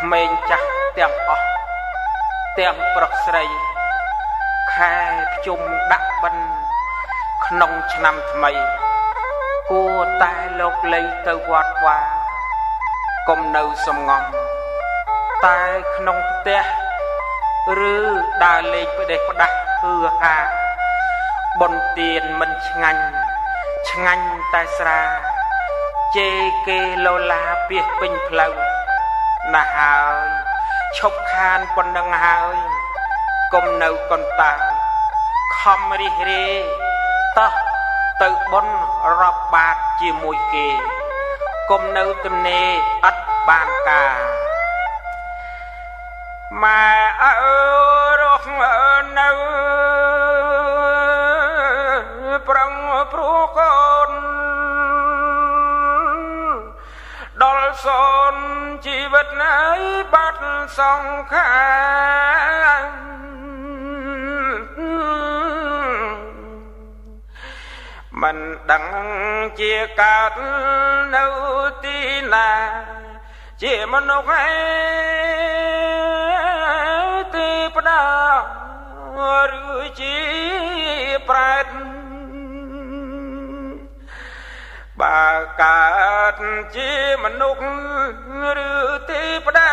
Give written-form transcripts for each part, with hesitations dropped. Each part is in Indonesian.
ក្មេងចាស់ទាំងអស់ទាំងប្រុសស្រីខែភ្ជុំដាក់បិណ្ឌក្នុងឆ្នាំថ្មីគួរតែលោកលេងទៅវត្តវាកុំនៅសំងំតែក្នុងផ្ទះឬដើរលេងផ្ដេសផ្ដាស់គឺហាបុណ្យទានមិនឆ្ងាញ់ឆ្ងាញ់តែស្រាជេរគេលោឡាពាសពេញផ្លូវណាស់ហើយឈប់ខានប៉ុណ្ណឹងហើយកុំនៅកន្តើយខំរិះរិះតោះទៅបុណ្យរាប់បាតជាមួយគេកុំនៅទំនេរអត់បានការម៉ែអើរស់នៅប្រឹងព្រោះកូនដល់សូនជីវិតនៃបាត់សងខាងមិនដឹងជាកើតនៅទីណាជាមនុស្សឯទីផ្ដាឬជាប្រែតបើកើតជាមនុស្សឬទីផ្ដា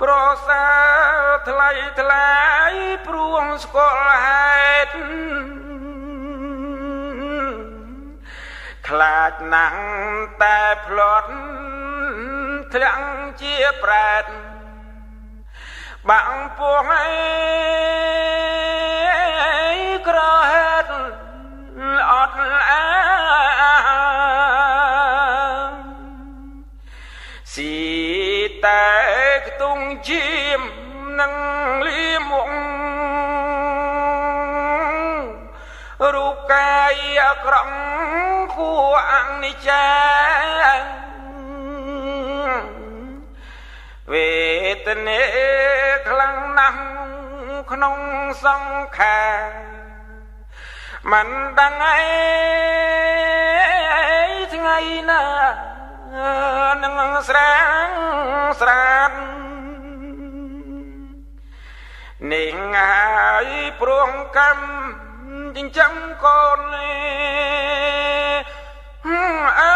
ប្រសើរថ្លៃថ្លាយព្រួងស្គាល់ហេតុខ្លាចណាស់តែផ្លត់ធ្លាក់ជាប្រែតបាំងពោះឯក្រហេតុអត់អាស៊ីតែខ្ទង់ជាមនឹងលីមុងរូបកាយអក្រង់គួរអនិច្ចាវេទនាខ្លាំងណាស់ក្នុងសង្ខារមិនដឹងអីថ្ងៃណានឹងស្រាងស្រាននិងហើយព្រោះកម្មចិញ្ចឹមកូនអើ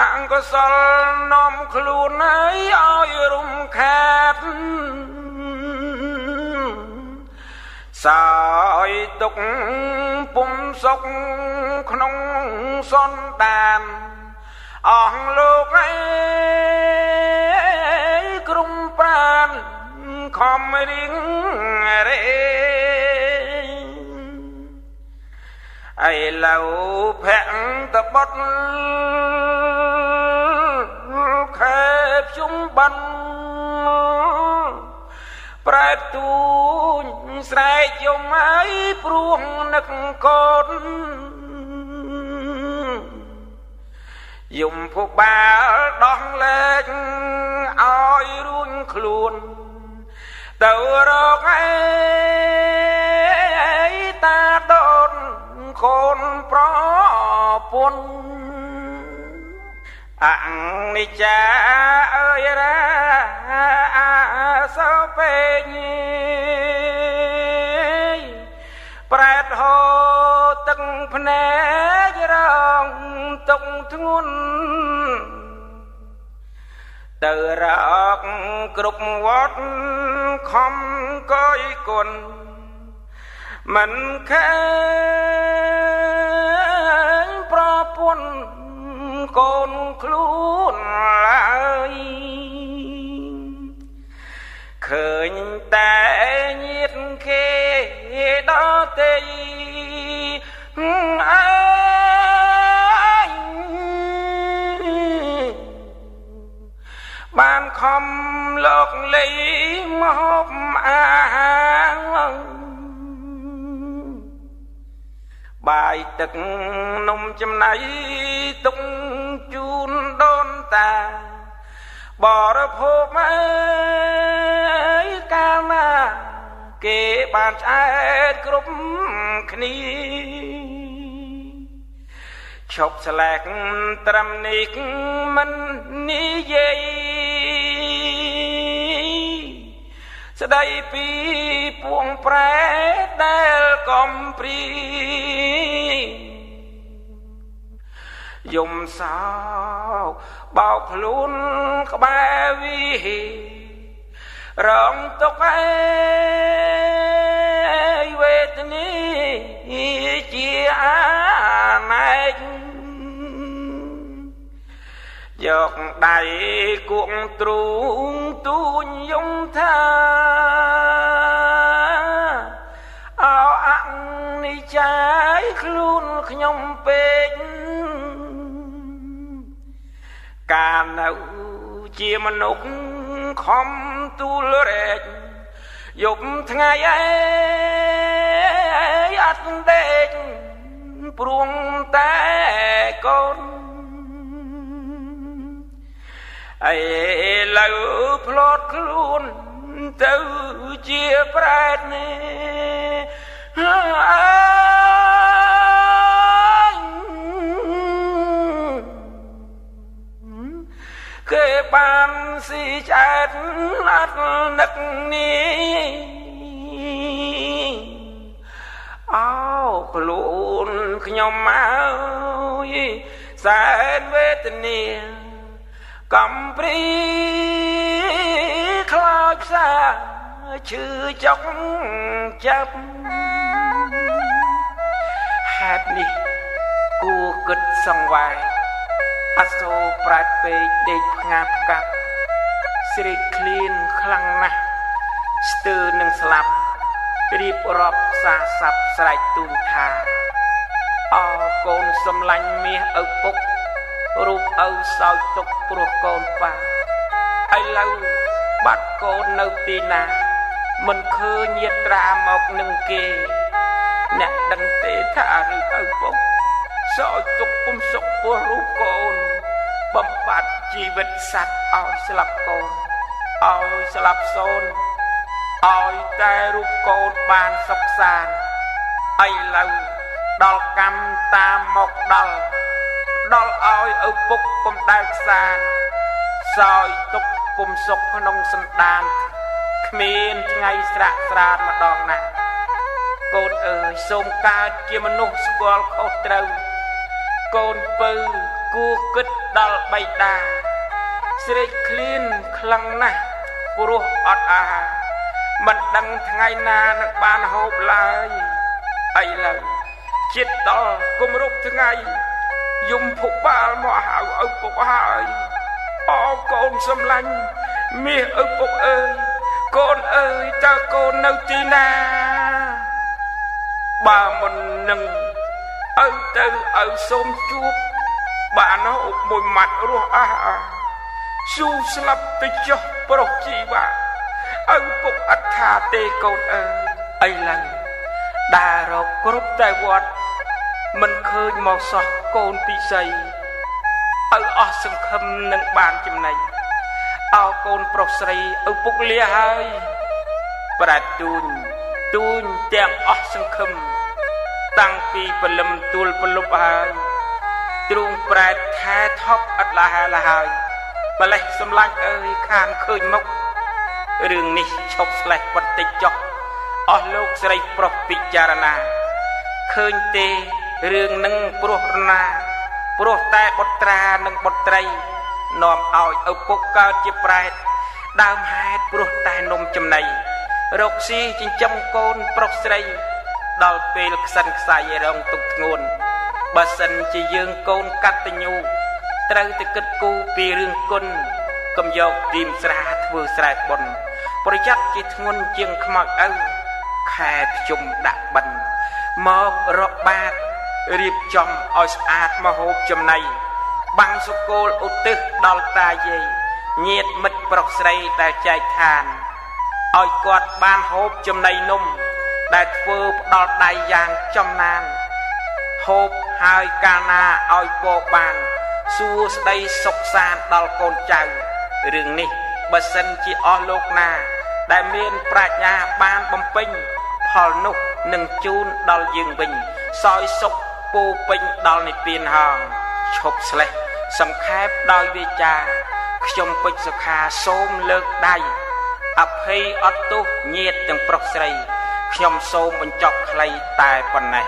អង្គសលនាំខ្លួនឲ្យរំខាតសោយទុកពុំសុខក្នុងសន្តានអស់លោកឯក្រុមប្រានខំរៀងរេឥឡូវភ័ក្រតបត់ខែភ្ជុំបិណ្ឌប្រែទូញស្រែកយំហើយព្រោះនឹកកូនយំភពបាលដោះលែងឲ្យរួញខ្លួនទៅរកអីតាដូនខូនប្រពន្ធអនិច្ចាអើយរាអាសោពេញប្រែតហូទឹកភ្នែករងទុកធ្ងន់ទៅរកគ្រប់វត្តខំកយគុណមិនខែងប្រពន្ធកូនខ្លួនឡើយឃើញតែញាតគេដល់ទេអើយបានខំលោកលីមកហូបអាហារបាយទឹកនំចំណីទុកជូនដូនតាបរិភោគអើយកាលណា Ke pancet grup kini Chop selek tram nik men niyei Sedai pi puang pret del kompri Yum sao bao klun kebawi Rong tok ai wet ni chi anaik Jok dai cuong trung tuñ yong tha Ao ang ni chai khluon khnyom pek Kan au chi manuk khom tu lurek yop thngai ai at dek pruong tae kon ai lau plot klun teu chi prat ne Ke ban si chat nát nấc ni ao khluon khnyom ai san vetni Cam pri khlau xa chư chóc chắp Hát ni cu kịch sang vai Aso prat pe dek ngap kap Sri clean khlang nah Steu neng slap Rip rop sa sap srai tun tha O kon somlañ meh eupuk Rup eu soi tuk pruh kon pa Ai lau bat kon neu ti na Min kheuñ yatra mok neng ke Nek deng te tha ri eupuk Soi tuk pum sok pruh rup kon Bempat jiwet sat ao slap kon ao slap son ao tae rup kon ban sok san ai lau dal kam ta mok dal dal ao eupuk pom dal san soi tuk pom sok khong sandan khmien thngai srak sran madong na kon ơi som kaet chi manuh skol khos treu kon peu ku kit dal baida srek clean khlang nah puruh ot a man dang thngai na nang ban hop lai ai lau chit dal kum rup thngai yum phuk bal mo hau eupuk hai o kon somlañ meh eupuk ơi con ơi ta con nau ti na ba mon nang au teu au som chuop Bạn nó ốp môi mặt ruột à Su slap tê chó bọc chi bà Ân phục ách thà tê con ơ Ây lành Đà rọc rốt tay vọt Mình khơi màu sọt con tí xây Ân ọ sân khâm nâng bàn chìm này Áo con bọc xây ân phục lia hơi Bà tuôn Tuôn tèng ọ sân khâm Tăng phì bà lâm tuôn bà lúc hơi Trung pret tha thop at la hai Baleh somlañ ơi khan kheuñ mok Rương nih chop sleh bantic chok Os lok srei proh picharana Kheuñ te rương neng proh rna Proh tae bot tra neng bot trei Nom aoi eupuk kaut chi pret Daum haet proh tae nom chemnei Rok si chincham kon proh srei Dal pel ksan ksai rong tuk thngôn Bà sân chỉ dương con cắt tình nhu Trâu tư kết cú bì rương côn Cầm dọc tìm sra thua sra bồn Bởi chắc chỉ thôn chương khmọc âu Khè chung đạc bần Mọc rộp bát Riệp chom oi sát mà hộp chùm này Băng sô cô ổ tức đo ta dây Nhiệt mít bọc srei ta chạy than Oi quạt ban hộp chùm này nôm Đã thua đo đai giang chom nan Hộp hai cana oi bộ bàn Xua đầy sốc sàn đal con chào Rừng ni bà sân chi o lục na ដែលមាន ប្រាជ្ញា បាន បំពេញ ផល នោះ នឹង ជូន ដល់ យើង វិញ សោយ សុខ ពូ ពេញ ដល់ និព្វាន ហង ឈប់ ស្លេះ សង្ខេប ដោយ វាចា ខ្ញុំ ពេជ្រ សុខា សូម លើក ដៃ អភ័យ អត់ ទោស ញាតិ ទាំង ប្រុស ស្រី ខ្ញុំ សូម បញ្ចប់ ខ្លី តែ ប៉ុណ្ណេះ